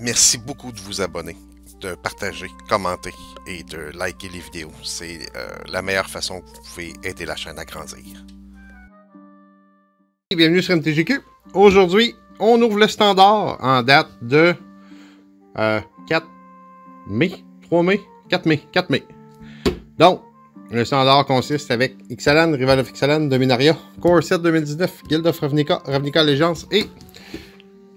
Merci beaucoup de vous abonner, de partager, commenter et de liker les vidéos. C'est la meilleure façon que vous pouvez aider la chaîne à grandir. Bienvenue sur MTGQ. Aujourd'hui, on ouvre le standard en date de 4 mai. Donc, le standard consiste avec Ixalan, Rival of Ixalan, Dominaria, Core Set 2019, Guild of Ravnica, Ravnica Allegiance et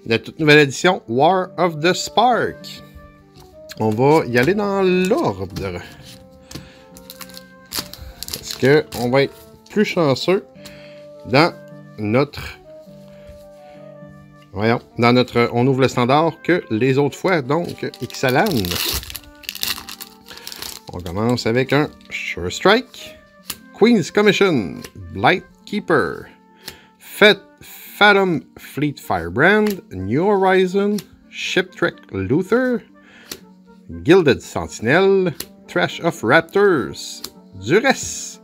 la toute nouvelle édition War of the Spark. On va y aller dans l'ordre. Parce qu'on va être plus chanceux dans notre... Voyons, dans notre... On ouvre le standard que les autres fois, donc Ixalan. On commence avec un Sure Strike, Queen's Commission, Blight Keeper, Fathom Fleet Firebrand, New Horizon, Ship Trek Luther, Gilded Sentinelle, Thresh of Raptors, Duresse,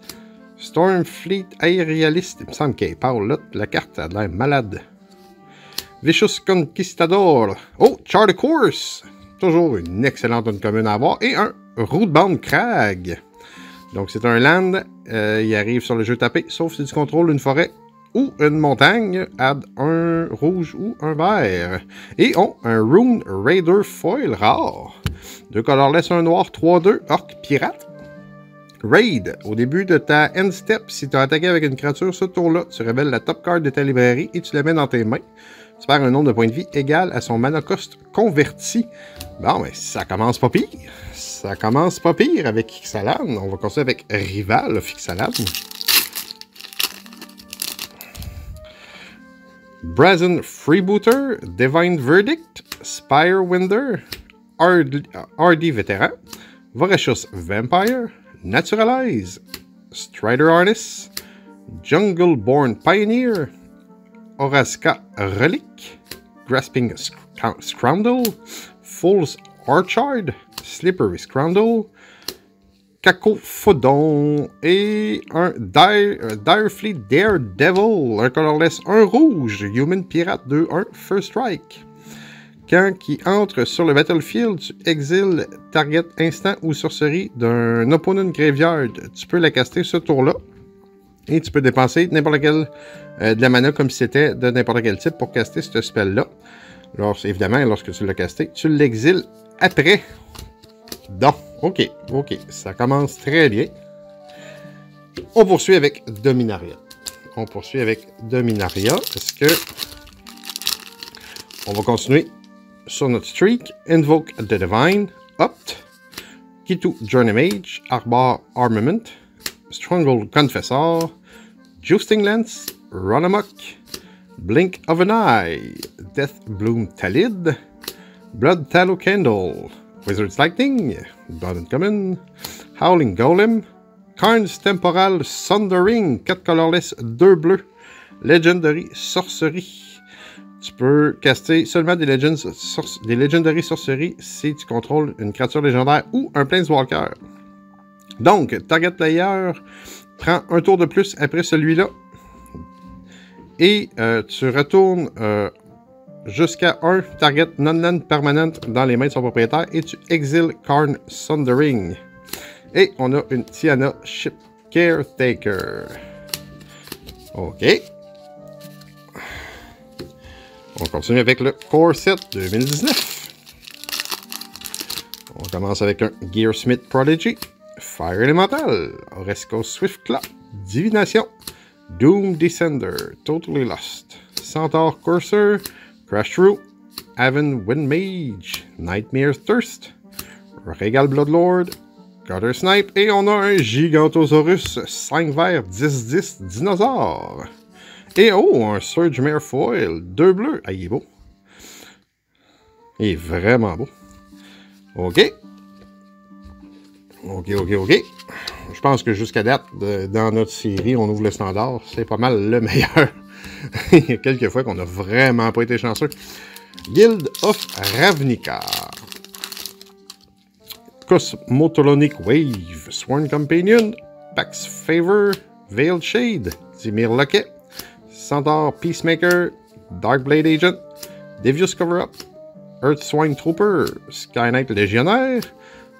Storm Fleet Aerialist, il me semble qu'elle parle là, la carte a l'air malade, Vicious Conquistador, oh, Charter Course, toujours une excellente une commune à avoir, et un Rootbound Crag. Donc c'est un land, il arrive sur le jeu tapé, sauf si tu contrôles une forêt ou une montagne, add un rouge ou un vert. Et on un Rune Raider foil rare. Deux colorless, un noir, 3-2, orc pirate. Raid, au début de ta end step, si tu as attaqué avec une créature ce tour-là, tu révèles la top card de ta librairie et tu la mets dans tes mains. Tu perds un nombre de points de vie égal à son mana cost converti. Bon, mais ça commence pas pire. Ça commence pas pire avec Ixalan. On va continuer avec Rival of Ixalan. Brazen Freebooter, Divine Verdict, Spirewinder, Hardy Veteran, Voracious Vampire, Naturalize, Strider Harness, Jungle Born Pioneer, Orasca Relic, Grasping Scroundle, Fool's Orchard, Slippery Scroundle, Cacophodon et un Direfleet Daredevil, un colorless, un rouge, Human Pirate 2-1, First Strike. Quand qui entre sur le battlefield, tu exiles target instant ou sorcerie d'un opponent graveyard. Tu peux la caster ce tour-là et tu peux dépenser n'importe quel de la mana comme si c'était de n'importe quel type pour caster ce spell-là. Alors, évidemment, lorsque tu l'as casté, tu l'exiles après. Donc, ok, ça commence très bien. On poursuit avec Dominaria. Est-ce que... On va continuer sur notre streak. Invoke the Divine, Opt, Kitu Journey Mage, Arbor Armament, Stronghold Confessor, Justing Lance, Run Amok, Blink of an Eye, Death Bloom Talid, Blood Tallow Candle, Wizard's Lightning, Blood and Common, Howling Golem, Karn's Temporal Sundering, 4 colorless, 2 bleus, Legendary Sorcery. Tu peux caster seulement des Legendary Sorcery si tu contrôles une créature légendaire ou un Planeswalker. Donc, Target Player prend un tour de plus après celui-là et tu retournes jusqu'à un target non-land permanent dans les mains de son propriétaire et tu exiles Karn's Sundering. Et on a une Tiana Ship Caretaker. Ok. On continue avec le Core Set 2019. On commence avec un Gearsmith Prodigy, Fire Elemental, Oresco Swiftclaw, Divination, Doom Descender, Totally Lost, Centaur Courser, Crash Through, Aven Windmage, Nightmare Thirst, Regal Bloodlord, Gutter Snipe, et on a un Gigantosaurus 5 verts 10-10 dinosaure. Et oh, un Surge Mare Foil, 2 bleus. Ah, il est beau. Il est vraiment beau. Ok. Ok. Je pense que jusqu'à date, dans notre série, on ouvre le standard. C'est pas mal le meilleur. Il y a quelques fois qu'on n'a vraiment pas été chanceux. Guild of Ravnica. Cosmotolonic Wave. Sworn Companion. Pax Favor. Veiled Shade. Dimir Locket. Centaur Peacemaker. Dark Blade Agent. Devious Cover-Up. Earthswine Trooper, Sky Knight Legionnaire,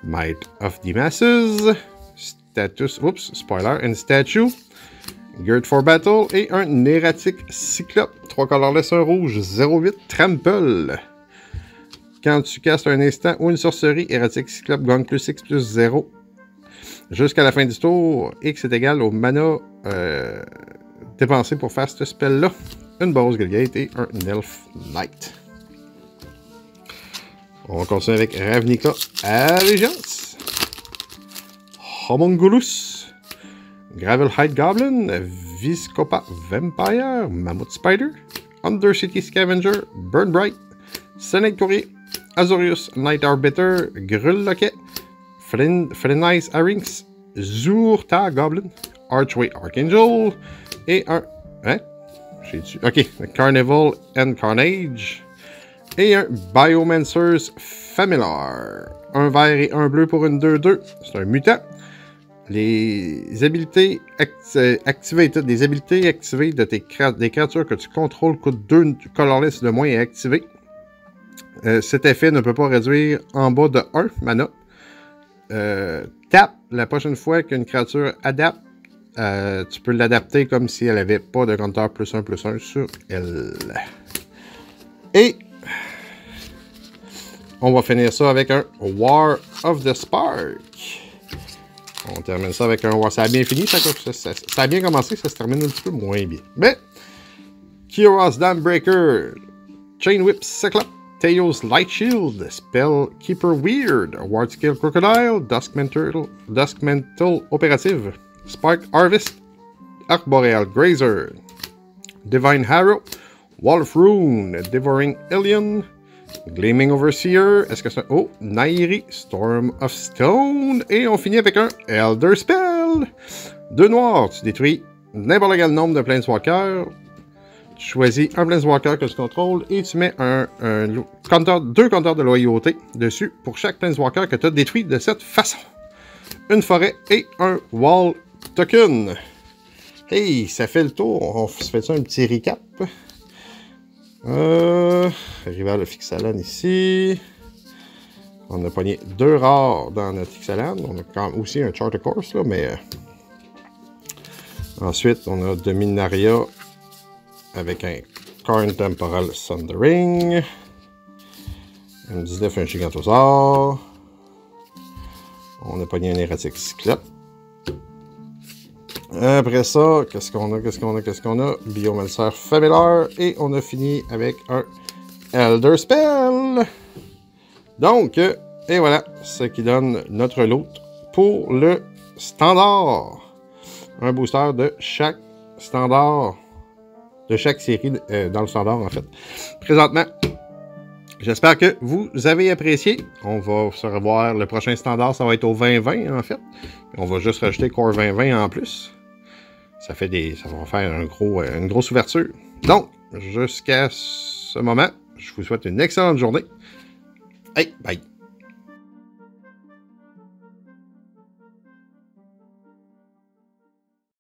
Might of the Masses, Status, oops, spoiler, and Statue, Gird for Battle, et un erratique Cyclope, 3 colorless, 1 rouge, 0-8, Trample. Quand tu castes un instant ou une sorcerie, erratique Cyclope gagne plus X plus 0. Jusqu'à la fin du tour, X est égal au mana dépensé pour faire ce spell-là. Une Boros Guildgate et un Elf Knight. On continue avec Ravnica Allegiance. Homunculus. Gravelhide Goblin. Viscopa Vampire. Mammoth Spider. Undercity Scavenger. Burnbright. Senate Courier. Azorius Night Arbiter. Grull Loquet. Frenise Arinx. Zurta Goblin. Archway Archangel. Et un. Hein? Ok. Carnival and Carnage. Et un Biomancer's Familiar. Un vert et un bleu pour une 2-2. C'est un mutant. Les habilités activées de des créatures que tu contrôles coûtent 2 colorless de moins et activées. Cet effet ne peut pas réduire en bas de 1 mana. Tape la prochaine fois qu'une créature adapte. Tu peux l'adapter comme si elle n'avait pas de compteur plus 1 sur elle. Et on va finir ça avec un War of the Spark. On termine ça avec un War. Ça a bien fini, ça a bien commencé, ça se termine un petit peu moins bien. Mais, Kiora's Dambreaker, Chain Whip Cyclops, Theo's Light Shield, Spell Keeper Weird, Wardskill Crocodile, Dusk Mantle Opérative, Spark Harvest, Arc Boreal Grazer, Divine Harrow, Wall of Rune, Devouring Alien, Gleaming Overseer, est-ce que c'est un... Oh, Nairi, Storm of Stone, et on finit avec un Elder Spell. 2 noirs, tu détruis n'importe quel nombre de Planeswalkers, tu choisis un Planeswalker que tu contrôles, et tu mets deux compteurs de loyauté dessus pour chaque Planeswalker que tu as détruit de cette façon. Une forêt et un Wall Token. Hey, ça fait le tour, on se fait ça un petit recap. Rival of Ixalan ici. On a pogné 2 rares dans notre Ixalan. On a quand même aussi un Charter Course, là, mais... Ensuite, on a Dominaria avec un Karn's Temporal Sundering. M19, un Gigantosaurus. On a pogné un erratique Cyclope. Après ça, qu'est-ce qu'on a? Biomancer Familiar, et on a fini avec un Elder Spell. Donc, et voilà ce qui donne notre lot pour le standard. Un booster de chaque standard, de chaque série dans le standard en fait. Présentement, j'espère que vous avez apprécié. On va se revoir, le prochain standard, ça va être au 2020 en fait. On va juste rajouter Core 2020 en plus. Ça va faire une grosse ouverture. Donc, jusqu'à ce moment, je vous souhaite une excellente journée. Hey, bye!